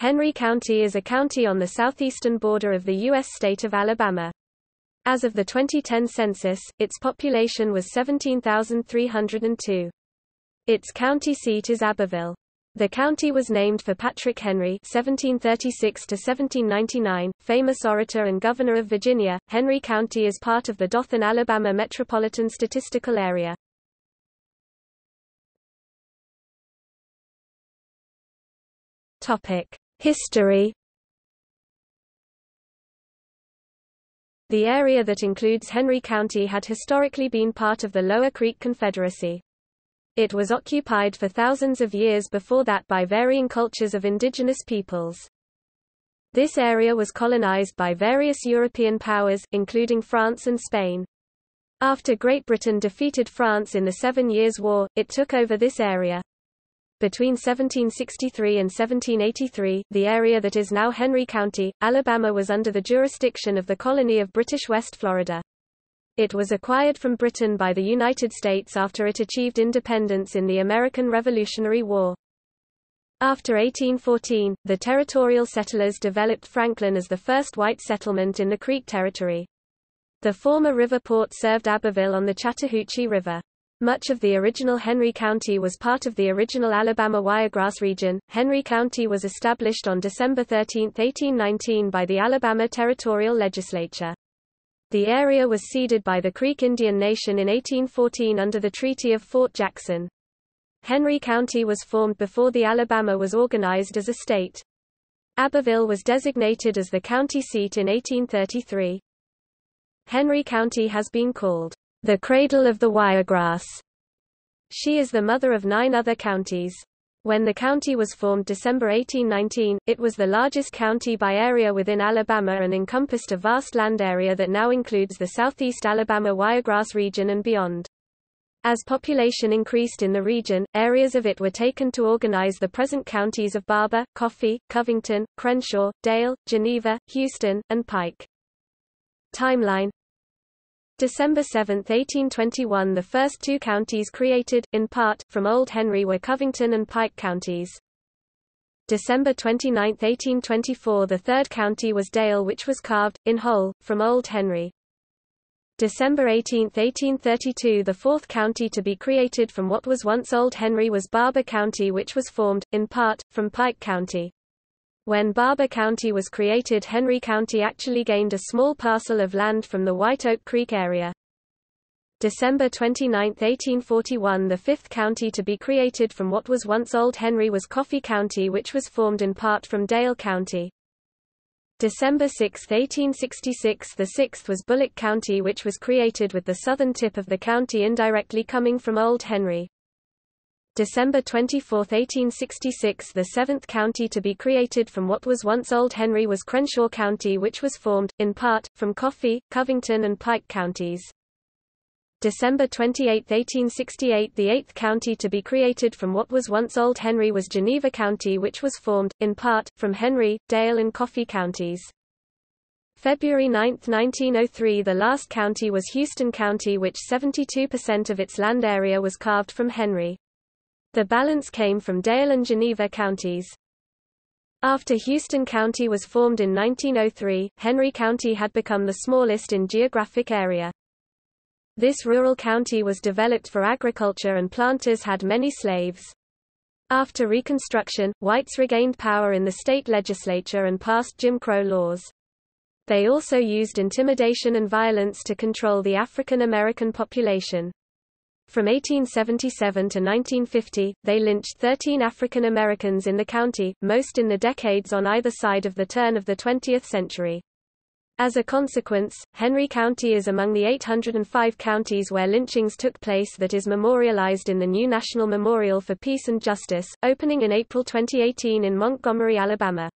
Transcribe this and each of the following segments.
Henry County is a county on the southeastern border of the U.S. state of Alabama. As of the 2010 census, its population was 17,302. Its county seat is Abbeville. The county was named for Patrick Henry (1736–1799), famous orator and governor of Virginia. Henry County is part of the Dothan, Alabama Metropolitan Statistical Area. History. The area that includes Henry County had historically been part of the Lower Creek Confederacy. It was occupied for thousands of years before that by varying cultures of indigenous peoples. This area was colonized by various European powers, including France and Spain. After Great Britain defeated France in the 7 Years' War, it took over this area. Between 1763 and 1783, the area that is now Henry County, Alabama was under the jurisdiction of the colony of British West Florida. It was acquired from Britain by the United States after it achieved independence in the American Revolutionary War. After 1814, the territorial settlers developed Franklin as the first white settlement in the Creek Territory. The former river port served Abbeville on the Chattahoochee River. Much of the original Henry County was part of the original Alabama Wiregrass region. Henry County was established on December 13, 1819 by the Alabama Territorial Legislature. The area was ceded by the Creek Indian Nation in 1814 under the Treaty of Fort Jackson. Henry County was formed before the Alabama was organized as a state. Abbeville was designated as the county seat in 1833. Henry County has been called the cradle of the wiregrass. She is the mother of 9 other counties. When the county was formed December 1819, it was the largest county by area within Alabama and encompassed a vast land area that now includes the southeast Alabama wiregrass region and beyond. As population increased in the region, areas of it were taken to organize the present counties of Barber, Coffee, Covington, Crenshaw, Dale, Geneva, Houston, and Pike. Timeline. December 7, 1821, the first 2 counties created, in part, from Old Henry were Covington and Pike counties. December 29, 1824, the third county was Dale, which was carved, in whole, from Old Henry. December 18, 1832, the fourth county to be created from what was once Old Henry was Barber County, which was formed, in part, from Pike County. When Barber County was created, Henry County actually gained a small parcel of land from the White Oak Creek area. December 29, 1841, the fifth county to be created from what was once Old Henry was Coffee County, which was formed in part from Dale County. December 6, 1866, the sixth was Bullock County, which was created with the southern tip of the county indirectly coming from Old Henry. December 24, 1866, the 7th county to be created from what was once Old Henry was Crenshaw County, which was formed, in part, from Coffee, Covington and Pike counties. December 28, 1868, the 8th county to be created from what was once Old Henry was Geneva County, which was formed, in part, from Henry, Dale and Coffee counties. February 9, 1903, the last county was Houston County, which 72% of its land area was carved from Henry. The balance came from Dale and Geneva counties. After Houston County was formed in 1903, Henry County had become the smallest in geographic area. This rural county was developed for agriculture and planters had many slaves. After Reconstruction, whites regained power in the state legislature and passed Jim Crow laws. They also used intimidation and violence to control the African American population. From 1877 to 1950, they lynched 13 African Americans in the county, most in the decades on either side of the turn of the 20th century. As a consequence, Henry County is among the 805 counties where lynchings took place that is memorialized in the new National Memorial for Peace and Justice, opening in April 2018 in Montgomery, Alabama.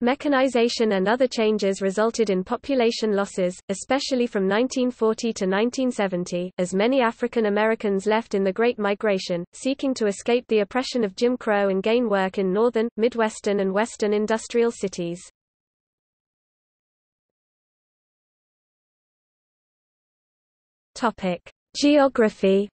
Mechanization and other changes resulted in population losses, especially from 1940 to 1970, as many African Americans left in the Great Migration, seeking to escape the oppression of Jim Crow and gain work in northern, midwestern and western industrial cities. Geography.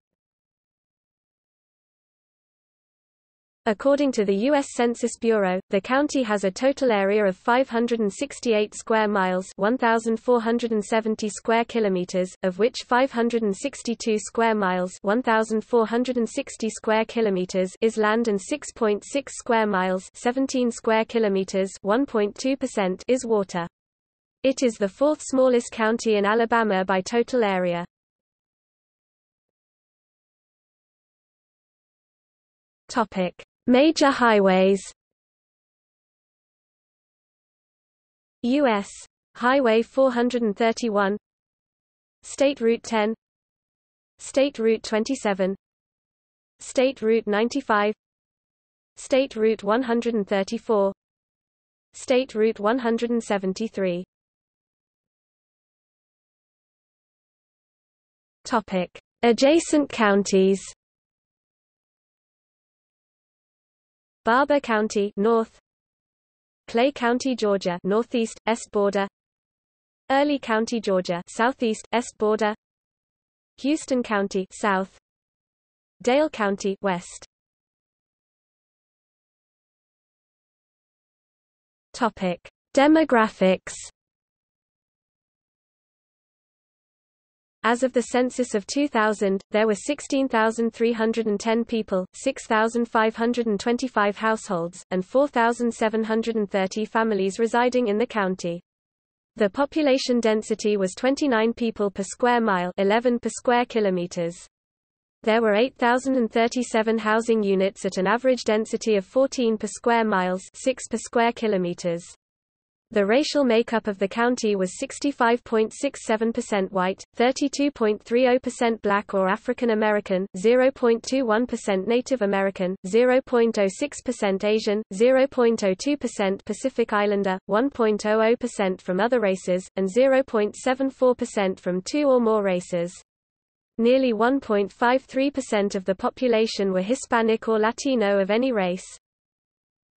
According to the US Census Bureau, the county has a total area of 568 square miles, 1,470 square kilometers, of which 562 square miles, 1,460 square kilometers is land and 6.6 square miles, 17 square kilometers, 1.2% is water. It is the fourth smallest county in Alabama by total area. Topic: Major highways. U.S. Highway 431, State Route 10, State Route 27, State Route 95, State Route 134, State Route 173. Topic: Adjacent counties. Barber County north, Clay County, Georgia northeast est border, Early County, Georgia southeast est border, Houston County south, Dale County west. Topic: Demographics. As of the census of 2000, there were 16,310 people, 6,525 households, and 4,730 families residing in the county. The population density was 29 people per square mile, 11 per square kilometers. There were 8,037 housing units at an average density of 14 per square miles, 6 per square kilometers. The racial makeup of the county was 65.67% white, 32.30% black or African American, 0.21% Native American, 0.06% Asian, 0.02% Pacific Islander, 1.00% from other races, and 0.74% from two or more races. Nearly 1.53% of the population were Hispanic or Latino of any race.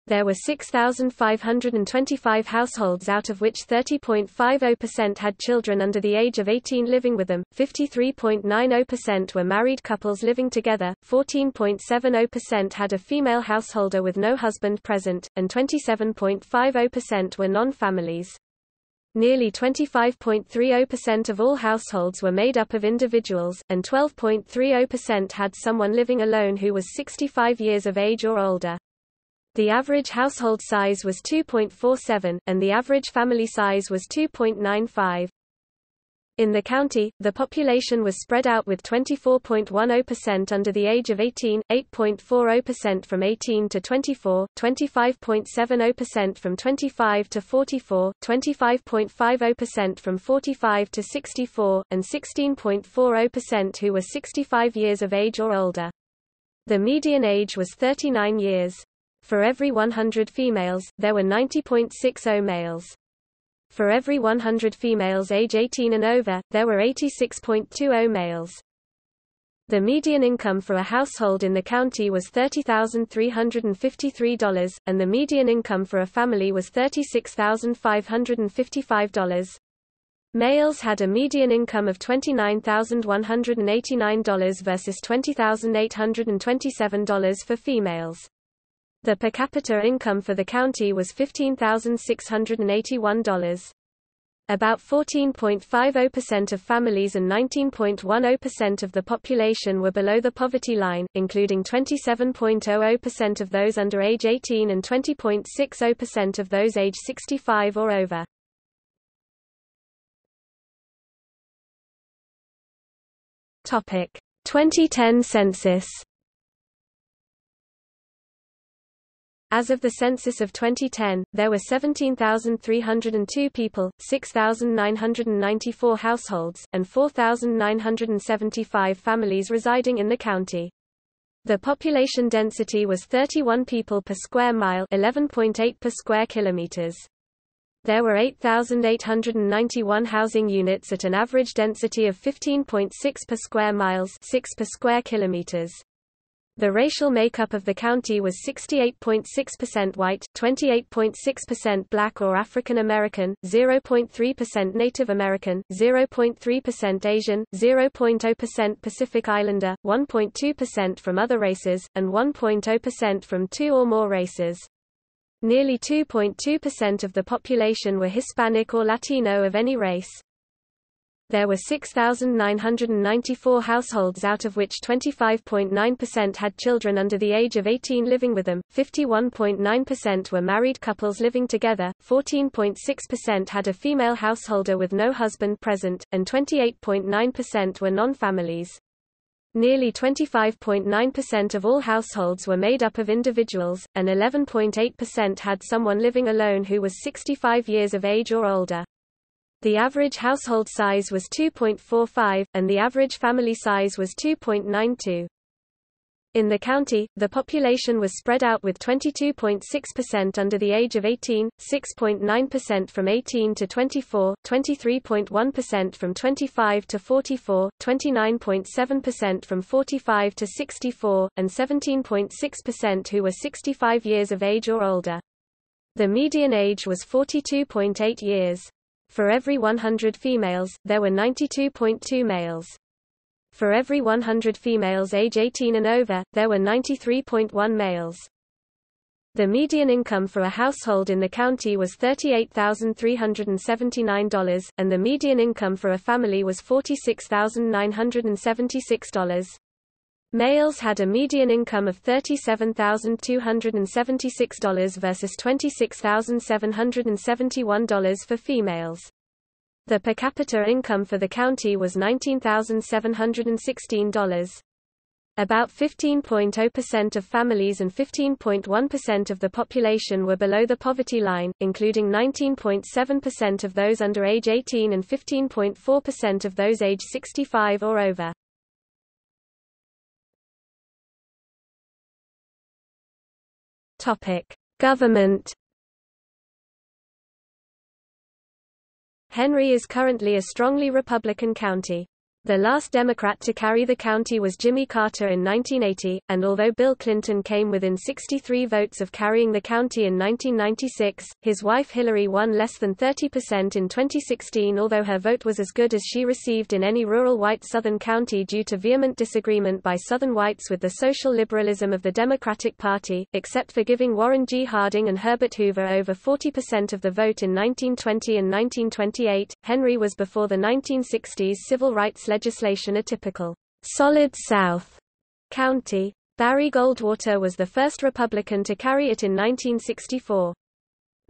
There were 6,525 households, out of which 30.50% had children under the age of 18 living with them, 53.90% were married couples living together, 14.70% had a female householder with no husband present, and 27.50% were non-families. Nearly 25.30% of all households were made up of individuals, and 12.30% had someone living alone who was 65 years of age or older. The average household size was 2.47, and the average family size was 2.95. In the county, the population was spread out with 24.10% under the age of 18, 8.40% from 18 to 24, 25.70% from 25 to 44, 25.50% from 45 to 64, and 16.40% who were 65 years of age or older. The median age was 39 years. For every 100 females, there were 90.60 males. For every 100 females age 18 and over, there were 86.20 males. The median income for a household in the county was $30,353, and the median income for a family was $36,555. Males had a median income of $29,189 versus $20,827 for females. The per capita income for the county was $15,681. About 14.50% of families and 19.10% of the population were below the poverty line, including 27.00% of those under age 18 and 20.60% of those age 65 or over. Topic: 2010 census. As of the census of 2010, there were 17,302 people, 6,994 households, and 4,975 families residing in the county. The population density was 31 people per square mile, 11.8 per square kilometers. There were 8,891 housing units at an average density of 15.6 per square miles, 6 per square kilometers. The racial makeup of the county was 68.6% white, 28.6% black or African American, 0.3% Native American, 0.3% Asian, 0.0% Pacific Islander, 1.2% from other races, and 1.0% from two or more races. Nearly 2.2% of the population were Hispanic or Latino of any race. There were 6,994 households, out of which 25.9% had children under the age of 18 living with them, 51.9% were married couples living together, 14.6% had a female householder with no husband present, and 28.9% were non-families. Nearly 25.9% of all households were made up of individuals, and 11.8% had someone living alone who was 65 years of age or older. The average household size was 2.45, and the average family size was 2.92. In the county, the population was spread out with 22.6% under the age of 18, 6.9% from 18 to 24, 23.1% from 25 to 44, 29.7% from 45 to 64, and 17.6% who were 65 years of age or older. The median age was 42.8 years. For every 100 females, there were 92.2 males. For every 100 females age 18 and over, there were 93.1 males. The median income for a household in the county was $38,379, and the median income for a family was $46,976. Males had a median income of $37,276 versus $26,771 for females. The per capita income for the county was $19,716. About 15.0% of families and 15.1% of the population were below the poverty line, including 19.7% of those under age 18 and 15.4% of those age 65 or over. Government. Henry is currently a strongly Republican county. The last Democrat to carry the county was Jimmy Carter in 1980, and although Bill Clinton came within 63 votes of carrying the county in 1996, his wife Hillary won less than 30% in 2016, although her vote was as good as she received in any rural white Southern county due to vehement disagreement by Southern whites with the social liberalism of the Democratic Party, except for giving Warren G. Harding and Herbert Hoover over 40% of the vote in 1920 and 1928. Henry was before the 1960s civil rights legislation a typical Solid South county. Barry Goldwater was the first Republican to carry it in 1964.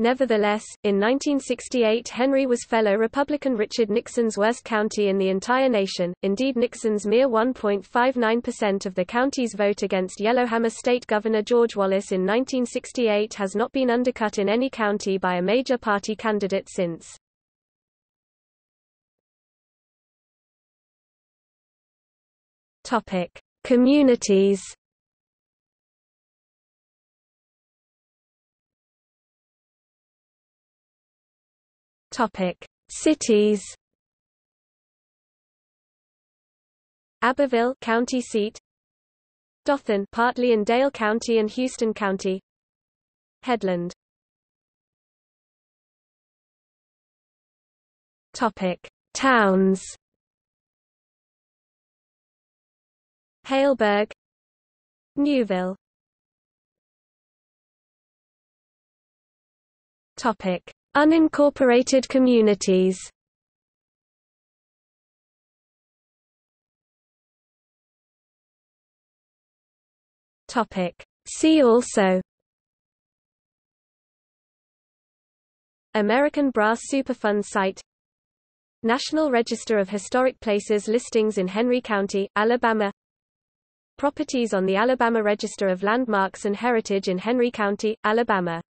Nevertheless, in 1968 Henry was fellow Republican Richard Nixon's worst county in the entire nation. Indeed, Nixon's mere 1.59% of the county's vote against Yellowhammer State Governor George Wallace in 1968 has not been undercut in any county by a major party candidate since. Communities. Cities. Abbeville, county seat; Dothan, partly in Dale County and Houston County; Headland. Towns. Haleburg, Newville. Topic: unincorporated communities. Topic: see also: American Brass Superfund site, National Register of Historic Places listings in Henry County, Alabama, properties on the Alabama Register of Landmarks and Heritage in Henry County, Alabama.